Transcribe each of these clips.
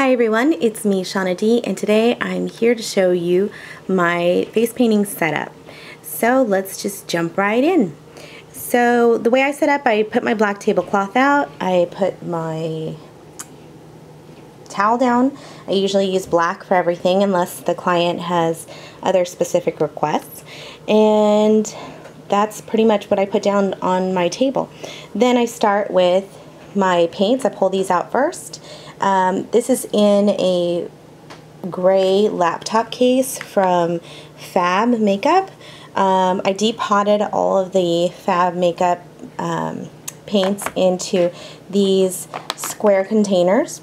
Hi everyone, it's me, Shauna D, and today I'm here to show you my face painting setup. So let's just jump right in. So the way I set up, I put my black tablecloth out, I put my towel down. I usually use black for everything unless the client has other specific requests, and that's pretty much what I put down on my table. Then I start with my paints. I pull these out first. This is in a gray laptop case from Fab Makeup. I depotted all of the Fab Makeup paints into these square containers.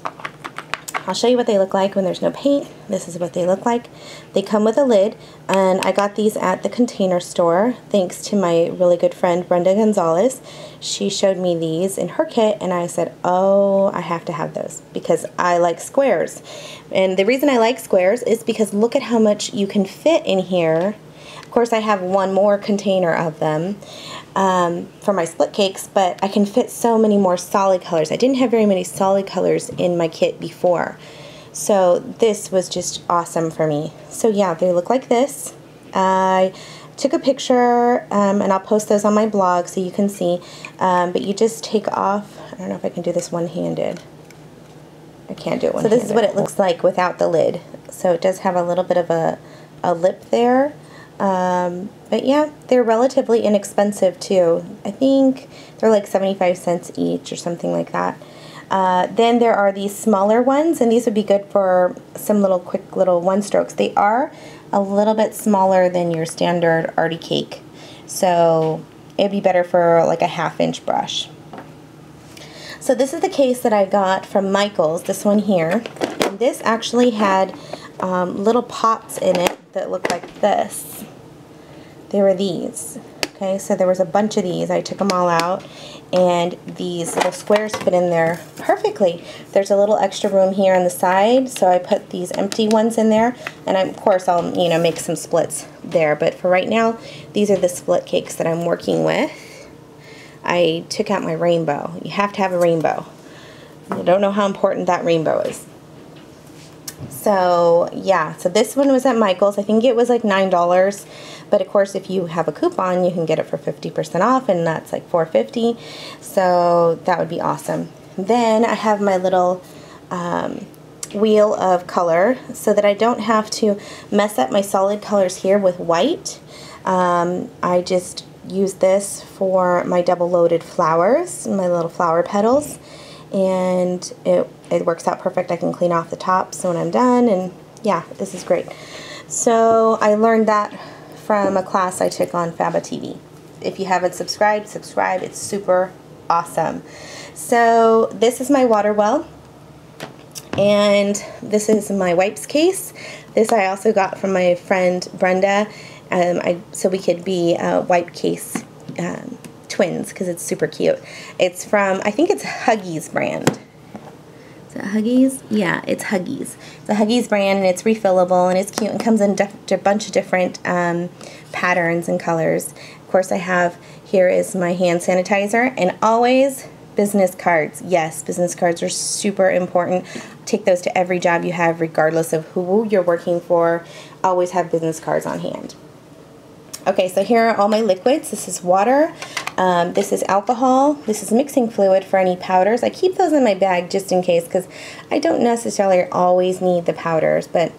I'll show you what they look like when there's no paint. This is what they look like. They come with a lid, and I got these at the Container Store thanks to my really good friend Brenda Gonzalez. She showed me these in her kit and I said, oh, I have to have those because I like squares. And the reason I like squares is because look at how much you can fit in here. Of course, I have one more container of them for my split cakes, but I can fit so many more solid colors. I didn't have very many solid colors in my kit before, so this was just awesome for me. So yeah, they look like this. I took a picture, and I'll post those on my blog so you can see, but you just take off, I don't know if I can do this one-handed. I can't do it one-handed. So this is what it looks like without the lid. So it does have a little bit of a lip there. But yeah, they're relatively inexpensive too. I think they're like 75 cents each or something like that. Then there are these smaller ones, and these would be good for some little quick little one strokes. They are a little bit smaller than your standard Arty Cake, so it'd be better for like a half-inch brush. So this is the case that I got from Michaels, this one here. And this actually had little pots in it that looked like this. They were these. Okay, so there was a bunch of these. I took them all out, and these little squares fit in there perfectly. There's a little extra room here on the side, so I put these empty ones in there, and of course I'll, you know, make some splits there, but for right now these are the split cakes that I'm working with. I took out my rainbow. You have to have a rainbow. I don't know how important that rainbow is. So yeah, so this one was at Michaels. I think it was like $9, but of course if you have a coupon you can get it for 50% off, and that's like $4.50, so that would be awesome. Then I have my little wheel of color so that I don't have to mess up my solid colors here with white. I just use this for my double loaded flowers, my little flower petals, and it works out perfect. I can clean off the tops when I'm done, and yeah, this is great. So I learned that from a class I took on FABBA TV. If you haven't subscribed, subscribe. It's super awesome. So this is my water well, and this is my wipes case. This I also got from my friend Brenda, so we could be a wipe case twins because it's super cute. It's from, I think it's Huggies brand. Is that Huggies? Yeah, it's Huggies. It's a Huggies brand, and it's refillable, and it's cute, and comes in a bunch of different patterns and colors. Of course, I have, here is my hand sanitizer, and always business cards. Yes, business cards are super important. Take those to every job you have, regardless of who you're working for. Always have business cards on hand. Okay, so here are all my liquids. This is water. This is alcohol. This is mixing fluid for any powders. I keep those in my bag just in case because I don't necessarily always need the powders, but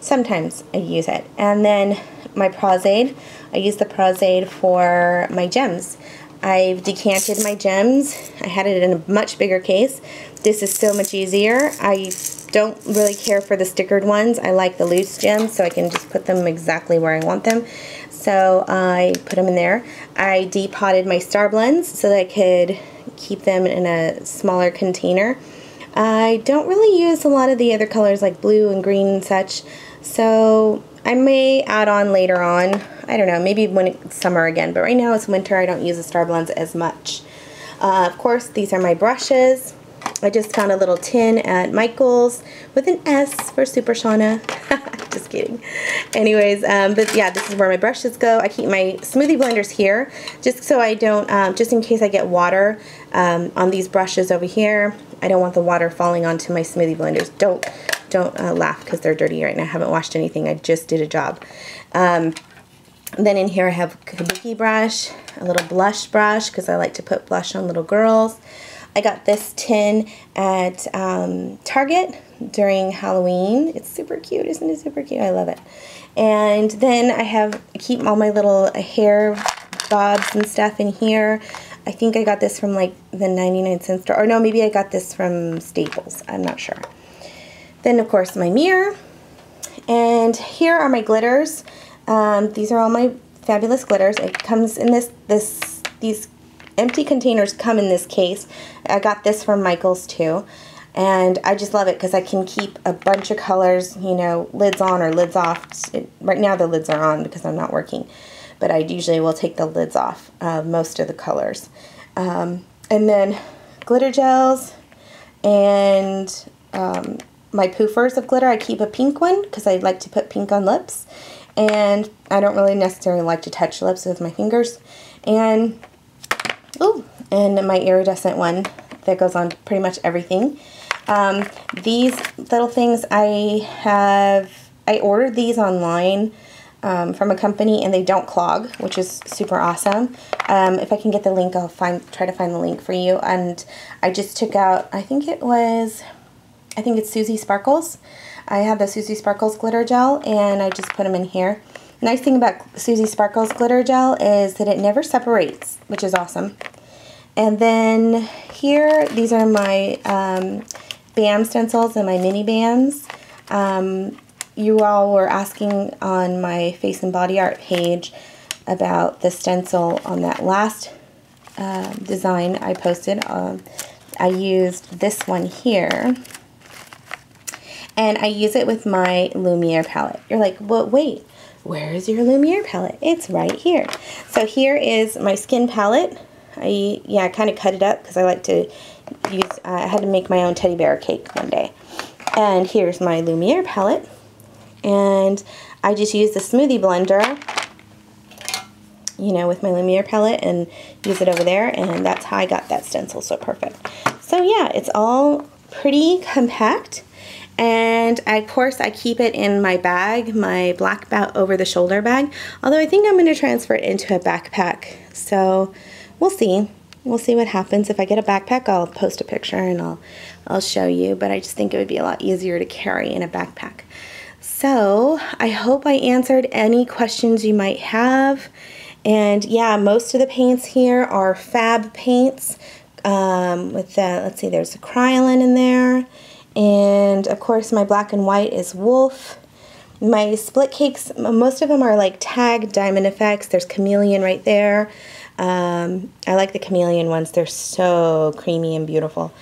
sometimes I use it. And then my pros-aid. I use the pros-aid for my gems. I've decanted my gems. I had it in a much bigger case. This is so much easier. I don't really care for the stickered ones. I like the loose gems, so I can just put them exactly where I want them. So I put them in there. I depotted my star blends so that I could keep them in a smaller container. I don't really use a lot of the other colors like blue and green and such, so I may add on later on. I don't know, maybe when it's summer again, but right now it's winter. I don't use the star blends as much. Of course, these are my brushes. I just found a little tin at Michaels with an S for Super Shauna. Just Just kidding. Anyways, but yeah, this is where my brushes go. I keep my smoothie blenders here just so I don't, just in case I get water on these brushes over here. I don't want the water falling onto my smoothie blenders. Don't laugh because they're dirty right now. I haven't washed anything. I just did a job. Then in here I have a kabuki brush, a little blush brush because I like to put blush on little girls. I got this tin at Target during Halloween. It's super cute. Isn't it super cute? I love it. And then I keep all my little hair bobs and stuff in here. I think I got this from like the 99-cent store. Or no, maybe I got this from Staples. I'm not sure. Then, of course, my mirror. And here are my glitters. These are all my fabulous glitters. It comes in these empty containers come in this case. I got this from Michaels too. And I just love it because I can keep a bunch of colors, you know, lids on or lids off. Right now the lids are on because I'm not working. But I usually will take the lids off most of the colors. And then glitter gels and my poofers of glitter. I keep a pink one because I like to put pink on lips. And I don't really necessarily like to touch lips with my fingers. And oh, and my iridescent one that goes on pretty much everything. These little things I ordered these online from a company, and they don't clog, which is super awesome. If I can get the link, I'll try to find the link for you. And I just took out, I think it's Suzy Sparkles. I have the Suzy Sparkles glitter gel, and I just put them in here. Nice thing about Suzy Sparkles glitter gel is that it never separates, which is awesome. And then here, these are my BAM stencils and my mini BAMs. You all were asking on my face and body art page about the stencil on that last design I posted. I used this one here. And I use it with my Lumiere palette. You're like, well, wait. Where is your Lumiere palette? It's right here. So here is my skin palette. I kind of cut it up because I like to use, I had to make my own teddy bear cake one day. And here's my Lumiere palette. And I just use the smoothie blender, you know, with my Lumiere palette and use it over there. And that's how I got that stencil so perfect. So yeah, it's all pretty compact. And of course I keep it in my bag, my black over the shoulder bag, although I think I'm going to transfer it into a backpack, so we'll see. We'll see what happens. If I get a backpack, I'll post a picture and I'll show you, but I just think it would be a lot easier to carry in a backpack. So I hope I answered any questions you might have. And yeah, most of the paints here are Fab paints. With the, let's see, there's a Kryolan in there. And of course my black and white is Wolf. My split cakes, most of them are like Tag Diamond Effects. There's Chameleon right there. I like the Chameleon ones. They're so creamy and beautiful.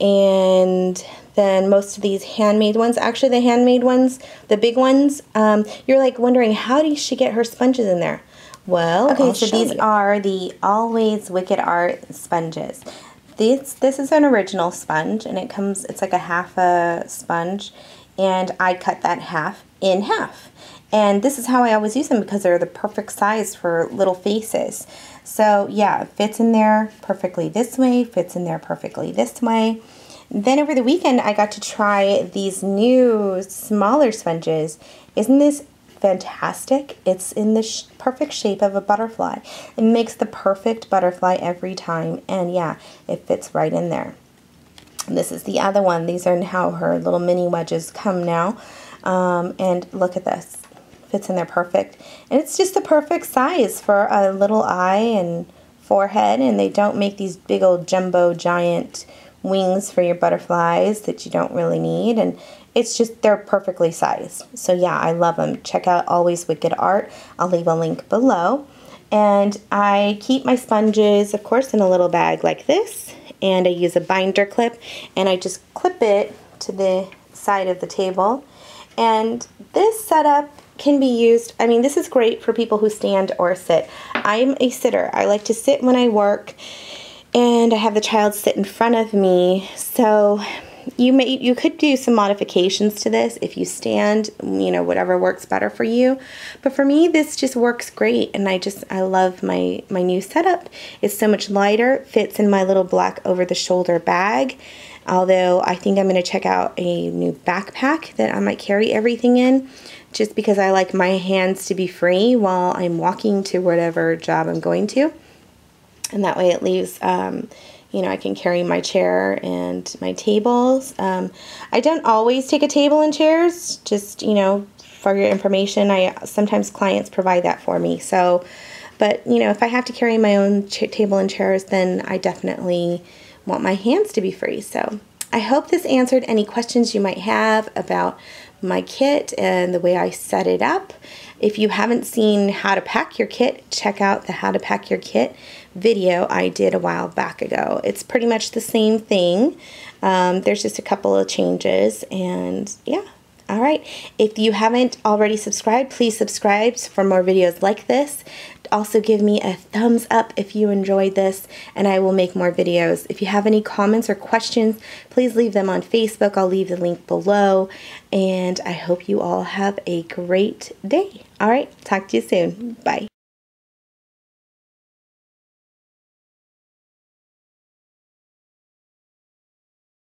And then most of these handmade ones, actually the handmade ones, the big ones, you're like wondering, how did she get her sponges in there? Well, okay, so these are the Always Wicked Art sponges. This is an original sponge, and it's like a half a sponge, and I cut that half in half. And this is how I always use them because they're the perfect size for little faces. So yeah, it fits in there perfectly this way, fits in there perfectly this way. Then over the weekend, I got to try these new smaller sponges. Isn't this fantastic? It's in the perfect shape of a butterfly. It makes the perfect butterfly every time, and yeah, it fits right in there. And this is the other one. These are how her little mini wedges come now, and look at this. Fits in there perfect, and it's just the perfect size for a little eye and forehead, and they don't make these big old jumbo giant wings for your butterflies that you don't really need, and it's just, they're perfectly sized. So yeah, I love them. Check out Always Wicked Art. I'll leave a link below. And I keep my sponges, of course, in a little bag like this. And I use a binder clip. And I just clip it to the side of the table. And this setup can be used, I mean, this is great for people who stand or sit. I'm a sitter. I like to sit when I work. And I have the child sit in front of me. So You could do some modifications to this if you stand, you know, whatever works better for you. But for me, this just works great, and I love my new setup. It's so much lighter, fits in my little black over-the-shoulder bag. Although I think I'm going to check out a new backpack that I might carry everything in, just because I like my hands to be free while I'm walking to whatever job I'm going to. And that way it leaves, you know, I can carry my chair and my tables. I don't always take a table and chairs, just, you know, for your information. Sometimes clients provide that for me. So, but, you know, if I have to carry my own table and chairs, then I definitely want my hands to be free. So I hope this answered any questions you might have about my kit and the way I set it up. If you haven't seen how to pack your kit, check out the how to pack your kit video I did a while back ago. It's pretty much the same thing. There's just a couple of changes, and yeah. All right, if you haven't already subscribed, please subscribe for more videos like this. Also give me a thumbs up if you enjoyed this, and I will make more videos. If you have any comments or questions, please leave them on Facebook. I'll leave the link below, and I hope you all have a great day. All right, talk to you soon. Bye.